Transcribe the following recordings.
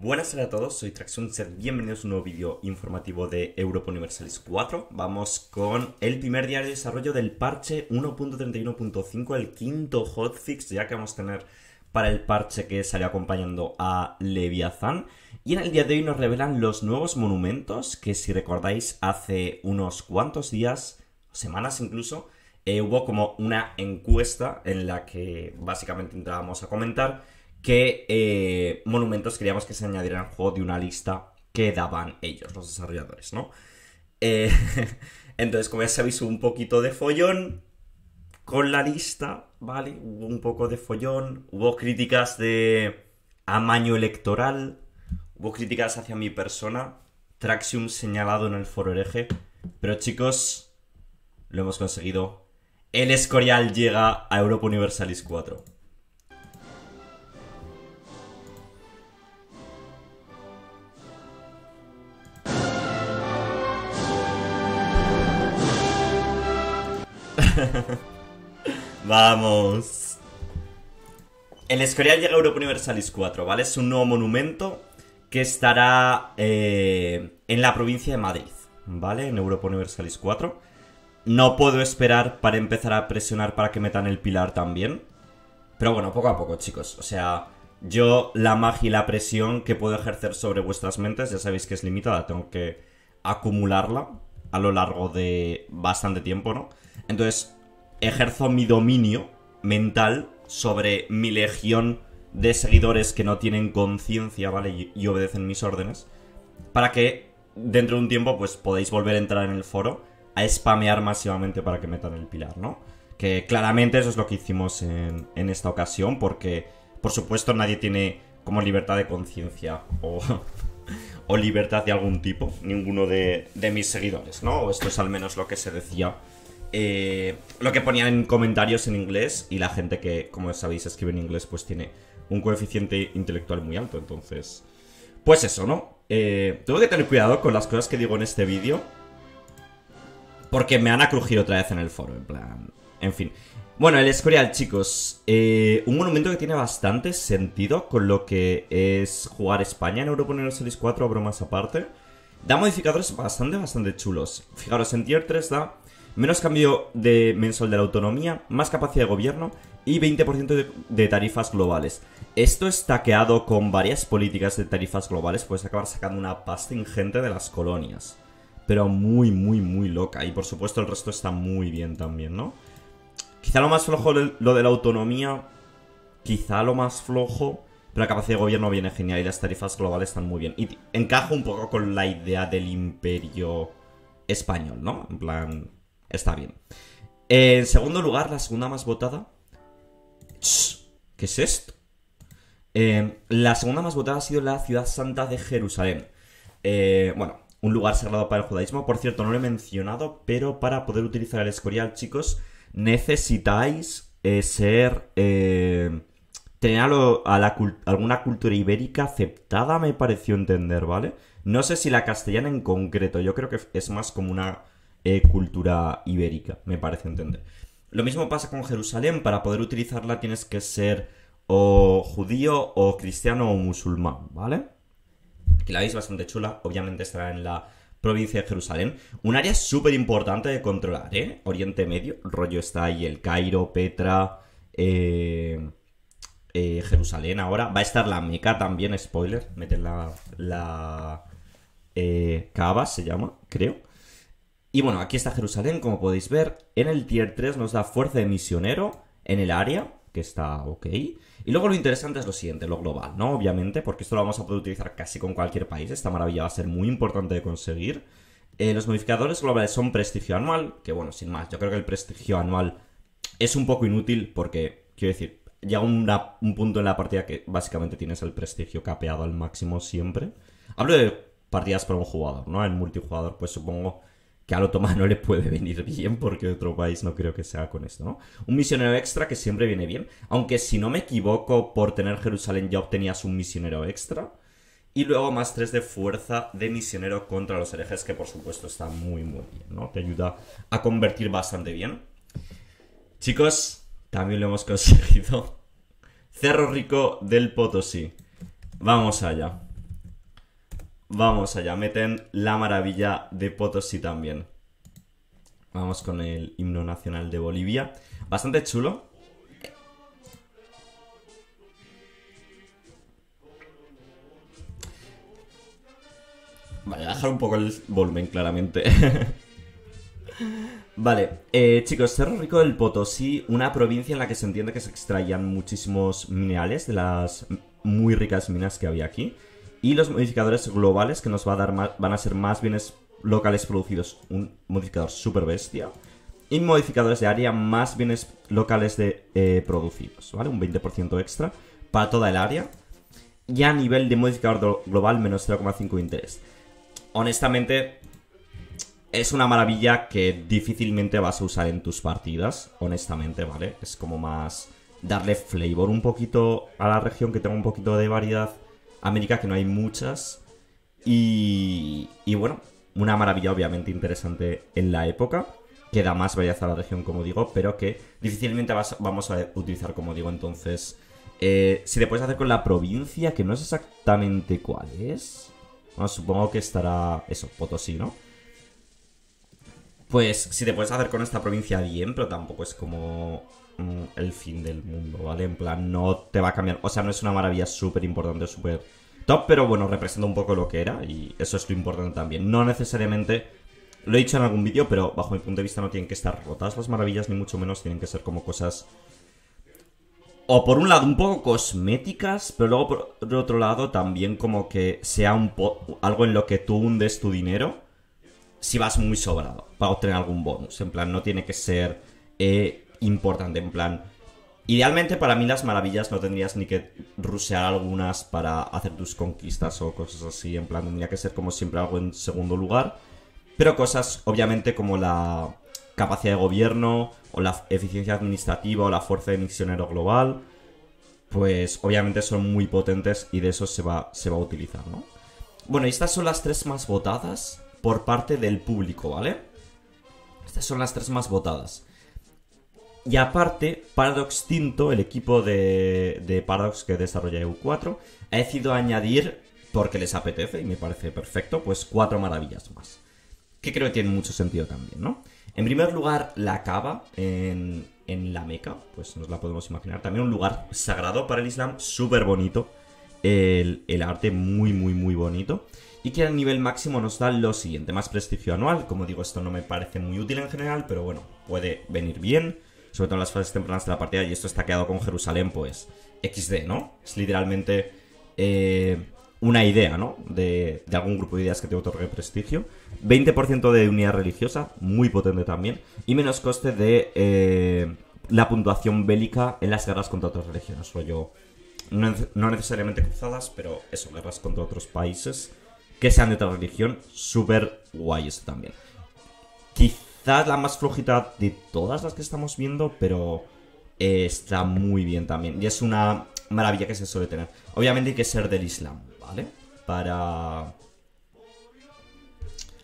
Buenas a todos, soy Traxium, bienvenidos a un nuevo vídeo informativo de Europa Universalis 4. Vamos con el primer diario de desarrollo del parche 1.31.5, el quinto hotfix ya que vamos a tener para el parche que salió acompañando a Leviathan. Y en el día de hoy nos revelan los nuevos monumentos que, si recordáis, hace unos cuantos días, semanas incluso, hubo como una encuesta en la que básicamente entrábamos a comentar qué monumentos queríamos que se añadieran al juego de una lista que daban ellos, los desarrolladores, ¿no? Entonces, como ya sabéis, hubo un poquito de follón con la lista, ¿vale? Hubo un poco de follón, hubo críticas de amaño electoral, hubo críticas hacia mi persona, Traxium señalado en el foro hereje, pero chicos, lo hemos conseguido. El Escorial llega a Europa Universalis 4. Vamos. El Escorial llega a Europa Universalis 4, ¿vale? Es un nuevo monumento que estará en la provincia de Madrid, ¿vale? En Europa Universalis 4. No puedo esperar para empezar a presionar para que metan el pilar también. Pero bueno, poco a poco, chicos. O sea, yo la magia y la presión que puedo ejercer sobre vuestras mentes, ya sabéis que es limitada, tengo que acumularla a lo largo de bastante tiempo, ¿no? Entonces, ejerzo mi dominio mental sobre mi legión de seguidores que no tienen conciencia, ¿vale? Y obedecen mis órdenes, para que dentro de un tiempo, pues, podáis volver a entrar en el foro a spamear masivamente para que metan el pilar, ¿no? Que claramente eso es lo que hicimos en esta ocasión, porque, por supuesto, nadie tiene como libertad de conciencia o libertad de algún tipo, ninguno de mis seguidores, ¿no? O esto es al menos lo que se decía, lo que ponían en comentarios en inglés, y la gente que, como sabéis, escribe en inglés, pues tiene un coeficiente intelectual muy alto, entonces, pues eso, ¿no? Tengo que tener cuidado con las cosas que digo en este vídeo, porque me van a crujir otra vez en el foro, en plan, en fin. Bueno, el Escorial, chicos, un monumento que tiene bastante sentido con lo que es jugar España en Europa Universalis 4, bromas aparte. Da modificadores bastante chulos. Fijaros, en Tier 3 da menos cambio de mensual de la autonomía, más capacidad de gobierno y 20% de tarifas globales. Esto está taqueado con varias políticas de tarifas globales, puedes acabar sacando una pasta ingente de las colonias. Pero muy loca, y por supuesto el resto está muy bien también, ¿no? Quizá lo más flojo lo de la autonomía, pero la capacidad de gobierno viene genial y las tarifas globales están muy bien. Y encaja un poco con la idea del imperio español, ¿no? En plan, está bien. En segundo lugar, la segunda más votada... ¿Qué es esto? La segunda más votada ha sido la ciudad santa de Jerusalén. Bueno, un lugar sagrado para el judaísmo. Por cierto, no lo he mencionado, pero para poder utilizar el Escorial, chicos, necesitáis tener alguna cultura ibérica aceptada, me pareció entender, ¿vale? No sé si la castellana en concreto, yo creo que es más como una cultura ibérica, me parece entender. Lo mismo pasa con Jerusalén, para poder utilizarla tienes que ser o judío o cristiano o musulmán, ¿vale? Que la veis bastante chula, obviamente estará en la provincia de Jerusalén. Un área súper importante de controlar, ¿eh? Oriente Medio, rollo está ahí el Cairo, Petra, Jerusalén ahora. Va a estar la Meca también, spoiler, meten la Kaaba, se llama, creo. Y bueno, aquí está Jerusalén, como podéis ver. En el Tier 3 nos da fuerza de misionero en el área, que está ok. Y luego lo interesante es lo siguiente, lo global, ¿no? Obviamente, porque esto lo vamos a poder utilizar casi con cualquier país. Esta maravilla va a ser muy importante de conseguir. Los modificadores globales son prestigio anual, que bueno, sin más, yo creo que el prestigio anual es un poco inútil porque, quiero decir, llega un punto en la partida que básicamente tienes el prestigio capeado al máximo siempre. Hablo de partidas para un jugador, ¿no? El multijugador, pues supongo que al otomano le puede venir bien, porque otro país no creo que sea con esto, ¿no? Un misionero extra que siempre viene bien, aunque si no me equivoco, por tener Jerusalén ya obtenías un misionero extra. Y luego más 3 de fuerza de misionero contra los herejes, que por supuesto está muy bien, ¿no? Te ayuda a convertir bastante bien. Chicos, también lo hemos conseguido. Cerro Rico del Potosí. Vamos allá. Vamos allá, meten la maravilla de Potosí también. Vamos con el himno nacional de Bolivia. Bastante chulo. Vale, voy a dejar un poco el volumen, claramente. Vale, chicos, Cerro Rico del Potosí, una provincia en la que se entiende que se extraían muchísimos minerales de las muy ricas minas que había aquí. Y los modificadores globales que nos va a dar más, van a ser más bienes locales producidos. Un modificador super bestia. Y modificadores de área más bienes locales producidos, ¿vale? Un 20% extra para toda el área. Y a nivel de modificador global, menos 0,5 interés. Honestamente, es una maravilla que difícilmente vas a usar en tus partidas. Honestamente, ¿vale? Es como más darle flavor un poquito a la región, que tenga un poquito de variedad. América, que no hay muchas. Y bueno, una maravilla obviamente interesante en la época, que da más variedad a la región, como digo, pero que difícilmente vamos a utilizar, como digo. Entonces, si te puedes hacer con la provincia, que no es exactamente cuál es, bueno, supongo que estará, eso, Potosí, ¿no? Pues si te puedes hacer con esta provincia bien, pero tampoco es como el fin del mundo, ¿vale? En plan, no te va a cambiar, o sea, no es una maravilla súper importante, súper top, pero bueno, representa un poco lo que era y eso es lo importante también. No necesariamente, lo he dicho en algún vídeo, pero bajo mi punto de vista no tienen que estar rotas las maravillas, ni mucho menos, tienen que ser como cosas, o por un lado un poco cosméticas, pero luego por otro lado también como que sea un algo en lo que tú hundes tu dinero si vas muy sobrado, para obtener algún bonus. En plan, no tiene que ser importante, en plan, idealmente para mí las maravillas no tendrías ni que rushear algunas para hacer tus conquistas o cosas así. En plan, tendría que ser como siempre algo en segundo lugar, pero cosas obviamente como la capacidad de gobierno o la eficiencia administrativa o la fuerza de misionero global, pues obviamente son muy potentes y de eso se va a utilizar, ¿no? Bueno, y estas son las tres más votadas por parte del público, ¿vale? Estas son las tres más votadas. Y aparte, Paradox Tinto, el equipo de Paradox que desarrolla EU4, ha decidido añadir, porque les apetece y me parece perfecto, pues 4 maravillas más. Que creo que tiene mucho sentido también, ¿no? En primer lugar, la Kaaba en la Meca, pues nos la podemos imaginar. También un lugar sagrado para el Islam, súper bonito. El arte muy, muy, muy bonito. Y que a nivel máximo nos da lo siguiente, más prestigio anual. Como digo, esto no me parece muy útil en general, pero bueno, puede venir bien. Sobre todo en las fases tempranas de la partida, y esto está quedado con Jerusalén, pues, XD, ¿no? Es literalmente una idea, ¿no? De algún grupo de ideas que te otorgue prestigio. 20% de unidad religiosa, muy potente también. Y menos coste de la puntuación bélica en las guerras contra otras religiones. Rollo, no necesariamente cruzadas, pero eso, guerras contra otros países que sean de otra religión. Súper guay esto también. Quizá la más flojita de todas las que estamos viendo, pero está muy bien también. Y es una maravilla que se suele tener. Obviamente hay que ser del Islam, ¿vale?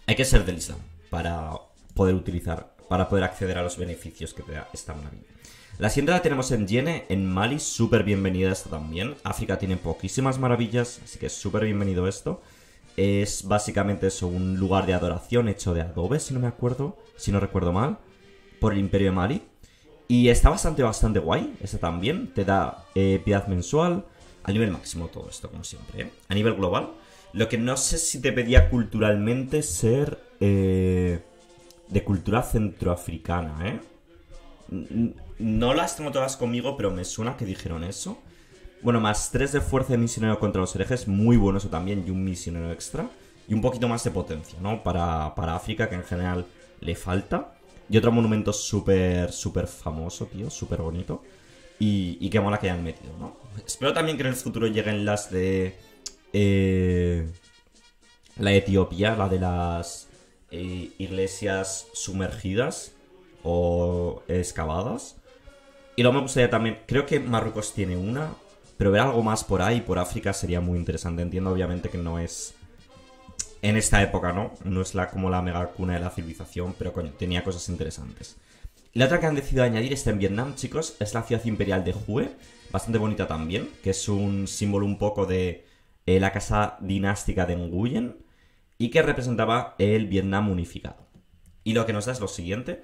Hay que ser del Islam para poder acceder a los beneficios que te da esta maravilla. La siguiente la tenemos en Yene, en Mali. Súper bienvenida esta también. África tiene poquísimas maravillas, así que súper bienvenido esto. Es básicamente eso, un lugar de adoración hecho de adobe, si no recuerdo mal, por el Imperio de Mali. Y está bastante guay, esta también. Te da piedad mensual, a nivel máximo todo esto, como siempre, ¿eh? A nivel global. Lo que no sé si te pedía culturalmente ser de cultura centroafricana, ¿eh? No las tengo todas conmigo, pero me suena que dijeron eso. Bueno, más 3 de fuerza de misionero contra los herejes, muy bueno eso también, y un misionero extra. Y un poquito más de potencia, ¿no? Para África, que en general le falta. Y otro monumento súper famoso, tío, súper bonito. Y qué mola que hayan metido, ¿no? Espero también que en el futuro lleguen las de... la de Etiopía, la de las iglesias sumergidas o excavadas. Y luego me gustaría también... Creo que Marruecos tiene una... Pero ver algo más por ahí, por África, sería muy interesante. Entiendo, obviamente, que no es... En esta época, ¿no? No es como la mega cuna de la civilización, pero coño, tenía cosas interesantes. La otra que han decidido añadir está en Vietnam, chicos. Es la ciudad imperial de Hue. Bastante bonita también, que es un símbolo un poco de la casa dinástica de Nguyen, y que representaba el Vietnam unificado. Y lo que nos da es lo siguiente,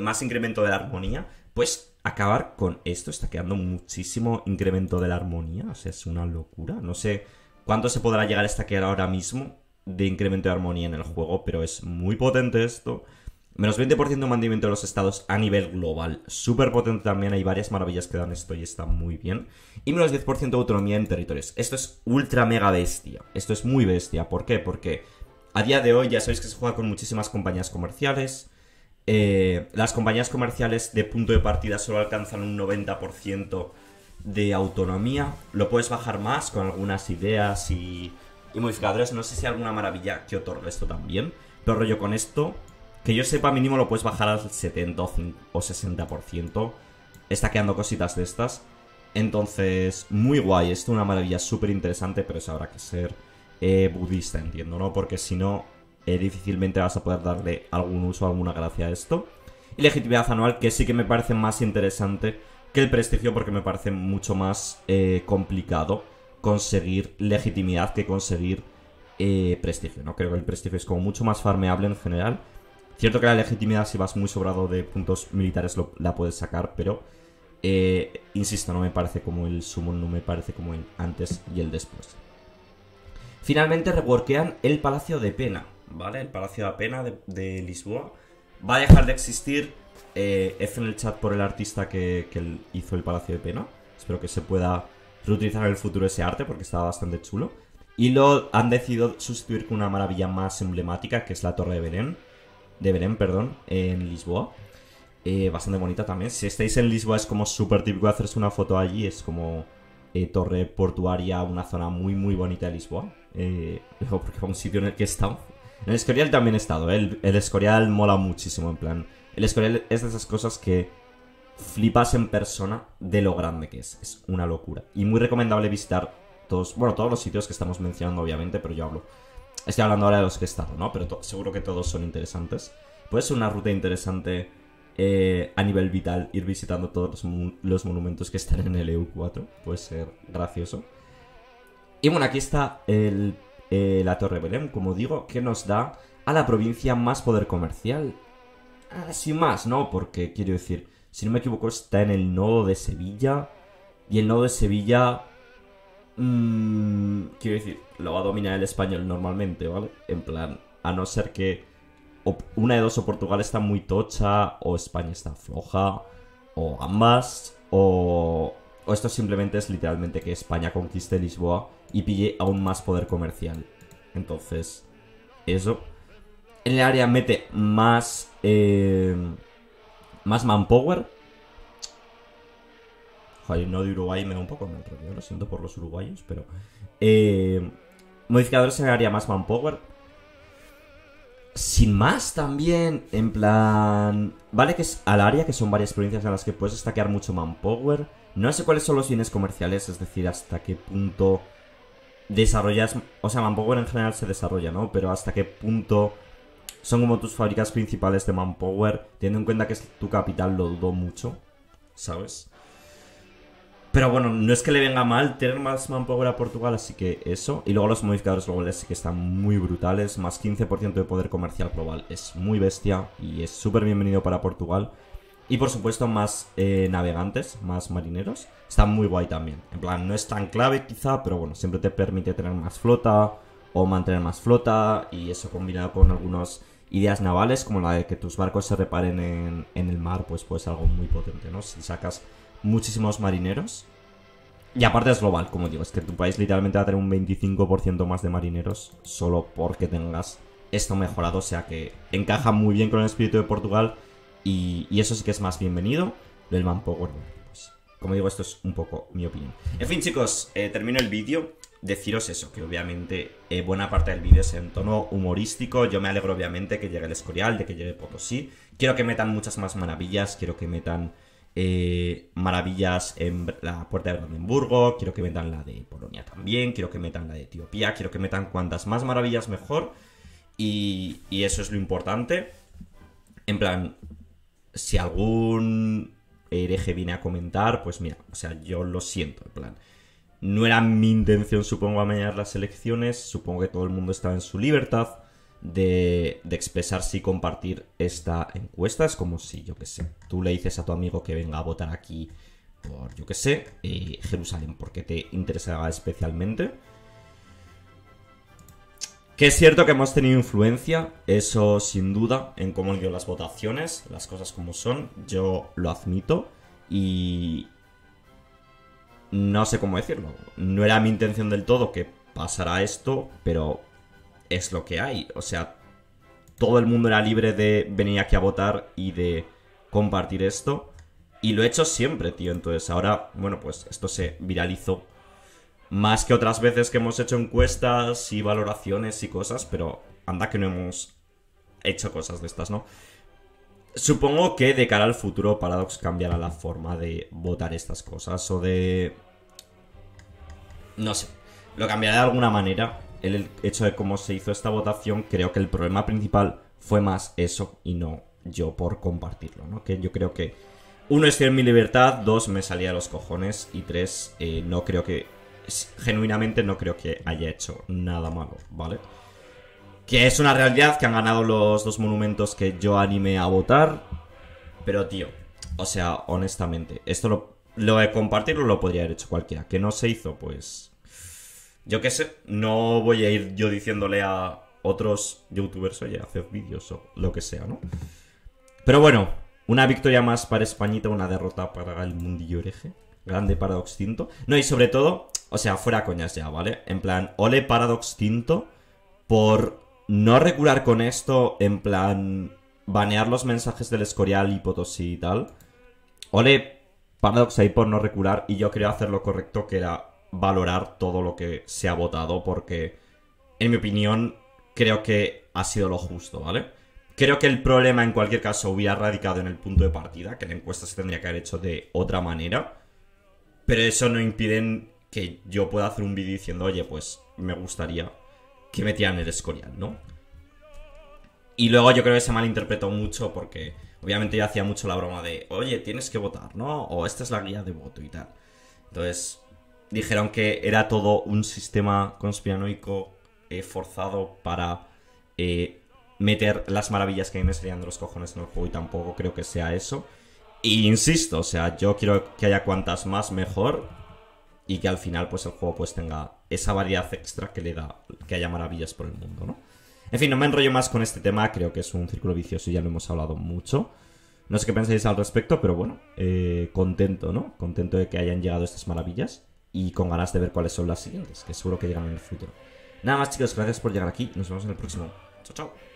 más incremento de la armonía. Pues acabar con esto, está quedando muchísimo incremento de la armonía, o sea, es una locura. No sé cuánto se podrá llegar a stackear ahora mismo de incremento de armonía en el juego, pero es muy potente esto. Menos 20% de mantenimiento de los estados a nivel global. Súper potente también, hay varias maravillas que dan esto y está muy bien. Y menos 10% de autonomía en territorios. Esto es ultra mega bestia. Esto es muy bestia. ¿Por qué? Porque a día de hoy ya sabéis que se juega con muchísimas compañías comerciales. Las compañías comerciales de punto de partida solo alcanzan un 90% de autonomía. Lo puedes bajar más con algunas ideas y modificadores. No sé si hay alguna maravilla que otorgue esto también. Pero rollo con esto... que yo sepa, mínimo lo puedes bajar al 70 o 60%. Está quedando cositas de estas. Entonces, muy guay. Esto es una maravilla súper interesante, pero eso habrá que ser budista, entiendo, ¿no? Porque si no, difícilmente vas a poder darle algún uso, alguna gracia a esto. Y legitimidad anual, que sí que me parece más interesante que el prestigio, porque me parece mucho más complicado conseguir legitimidad que conseguir prestigio, ¿no? Creo que el prestigio es como mucho más farmeable en general. Cierto que la legitimidad, si vas muy sobrado de puntos militares, la puedes sacar, pero insisto, no me parece como el summon, no me parece como el antes y el después. Finalmente reworkean el Palacio de Pena, ¿vale? El Palacio de la Pena de Lisboa va a dejar de existir. F en el chat por el artista que hizo el Palacio de Pena. Espero que se pueda reutilizar en el futuro ese arte porque estaba bastante chulo. Y lo han decidido sustituir con una maravilla más emblemática, que es la Torre de Belém. En Lisboa. Bastante bonita también. Si estáis en Lisboa es como súper típico hacerse una foto allí. Es como torre portuaria, una zona muy muy bonita de Lisboa. Porque fue un sitio en el que he estado. En el Escorial también he estado. El Escorial mola muchísimo, en plan. El Escorial es de esas cosas que flipas en persona de lo grande que es. Es una locura. Y muy recomendable visitar todos, bueno, todos los sitios que estamos mencionando obviamente, pero yo hablo... Estoy hablando ahora de los que he estado, ¿no? Pero seguro que todos son interesantes. Puede ser una ruta interesante a nivel vital, ir visitando todos los monumentos que están en el EU4. Puede ser gracioso. Y bueno, aquí está la Torre Belém, como digo, que nos da a la provincia más poder comercial. Sin más, ¿no? Porque, quiero decir, si no me equivoco, está en el nodo de Sevilla. Y el nodo de Sevilla... quiero decir, lo va a dominar el español normalmente, ¿vale? En plan, a no ser que una de dos, o Portugal está muy tocha, o España está floja, o ambas, o esto simplemente es literalmente que España conquiste Lisboa y pille aún más poder comercial. Entonces, eso. En el área mete más más manpower. Joder, no de Uruguay, me da un poco mal rollo, lo siento por los uruguayos, pero... modificadores en el área más manpower. Sin más también, en plan... Vale que es al área, que son varias provincias en las que puedes stackear mucho manpower. No sé cuáles son los bienes comerciales, es decir, hasta qué punto desarrollas... O sea, manpower en general se desarrolla, ¿no? Pero hasta qué punto son como tus fábricas principales de manpower, teniendo en cuenta que es tu capital, lo dudo mucho, ¿sabes? Pero bueno, no es que le venga mal tener más manpower a Portugal, así que eso. Y luego los modificadores globales sí que están muy brutales. Más 15% de poder comercial global. Es muy bestia y es súper bienvenido para Portugal. Y por supuesto más navegantes, más marineros. Está muy guay también. En plan, no es tan clave quizá, pero bueno, siempre te permite tener más flota o mantener más flota. Y eso combinado con algunas ideas navales, como la de que tus barcos se reparen en el mar, pues puede ser algo muy potente, ¿no? Si sacas... muchísimos marineros. Y aparte es global, como digo, es que tu país literalmente va a tener un 25% más de marineros solo porque tengas esto mejorado, o sea que encaja muy bien con el espíritu de Portugal y eso sí que es más bienvenido del manpower. Pues, como digo, esto es un poco mi opinión. En fin, chicos, termino el vídeo. Deciros eso, que obviamente buena parte del vídeo es en tono humorístico. Yo me alegro obviamente que llegue el Escorial, de que llegue Potosí. Quiero que metan muchas más maravillas, quiero que metan... maravillas en la puerta de Brandenburgo, quiero que metan la de Polonia también, quiero que metan la de Etiopía, quiero que metan cuantas más maravillas mejor y eso es lo importante. En plan, si algún hereje viene a comentar, pues mira, o sea, yo lo siento, en plan, No era mi intención, supongo, amañar las elecciones. Supongo que todo el mundo estaba en su libertad de expresarse y compartir esta encuesta. Es como si, yo qué sé, tú le dices a tu amigo que venga a votar aquí por, yo qué sé, Jerusalén, porque te interesaba especialmente. Que es cierto que hemos tenido influencia, eso sin duda, en cómo han ido las votaciones, las cosas como son, yo lo admito, y no sé cómo decirlo. No era mi intención del todo que pasara esto, pero es lo que hay. O sea, todo el mundo era libre de venir aquí a votar y de compartir esto, y lo he hecho siempre, tío. Entonces ahora, bueno, pues esto se viralizó. Más que otras veces que hemos hecho encuestas y valoraciones y cosas, pero anda que no hemos hecho cosas de estas, ¿no? Supongo que de cara al futuro Paradox cambiará la forma de votar estas cosas o de... no sé, lo cambiará de alguna manera. El hecho de cómo se hizo esta votación, creo que el problema principal fue más eso y no yo por compartirlo, ¿no? Que yo creo que, uno, estoy en mi libertad, dos, me salía de los cojones y tres, no creo que... genuinamente no creo que haya hecho nada malo, ¿vale? Que es una realidad que han ganado los dos monumentos que yo animé a votar. Pero, tío, o sea, honestamente, esto lo de compartirlo lo podría haber hecho cualquiera. Que no se hizo, pues... yo qué sé, no voy a ir yo diciéndole a otros youtubers, oye, haced vídeos o lo que sea, ¿no? Pero bueno, una victoria más para Españita, una derrota para el mundillo hereje. Grande Paradox Tinto. No, y sobre todo... o sea, fuera coñas ya, ¿vale? En plan, ole Paradox Tinto por no regular con esto, en plan, banear los mensajes del Escorial y Potosí y tal. Ole Paradox ahí por no regular, y yo quería hacer lo correcto, que era valorar todo lo que se ha votado, porque, en mi opinión, creo que ha sido lo justo, ¿vale? Creo que el problema, en cualquier caso, hubiera radicado en el punto de partida, que la encuesta se tendría que haber hecho de otra manera, pero eso no impide... que yo pueda hacer un vídeo diciendo, oye, pues me gustaría que metieran el Escorial, ¿no? Y luego yo creo que se malinterpretó mucho porque obviamente yo hacía mucho la broma de, oye, tienes que votar, ¿no? O esta es la guía de voto y tal. Entonces dijeron que era todo un sistema conspiranoico forzado para meter las maravillas que a mí me salían de los cojones en el juego, y tampoco creo que sea eso. Y insisto, o sea, yo quiero que haya cuantas más mejor, y que al final pues el juego pues tenga esa variedad extra que le da que haya maravillas por el mundo, ¿no? En fin, no me enrollo más con este tema, creo que es un círculo vicioso y ya lo hemos hablado mucho. No sé qué pensáis al respecto, pero bueno, contento, ¿no? Contento de que hayan llegado estas maravillas y con ganas de ver cuáles son las siguientes, que seguro que llegan en el futuro. Nada más, chicos, gracias por llegar aquí, nos vemos en el próximo. Chao, chao.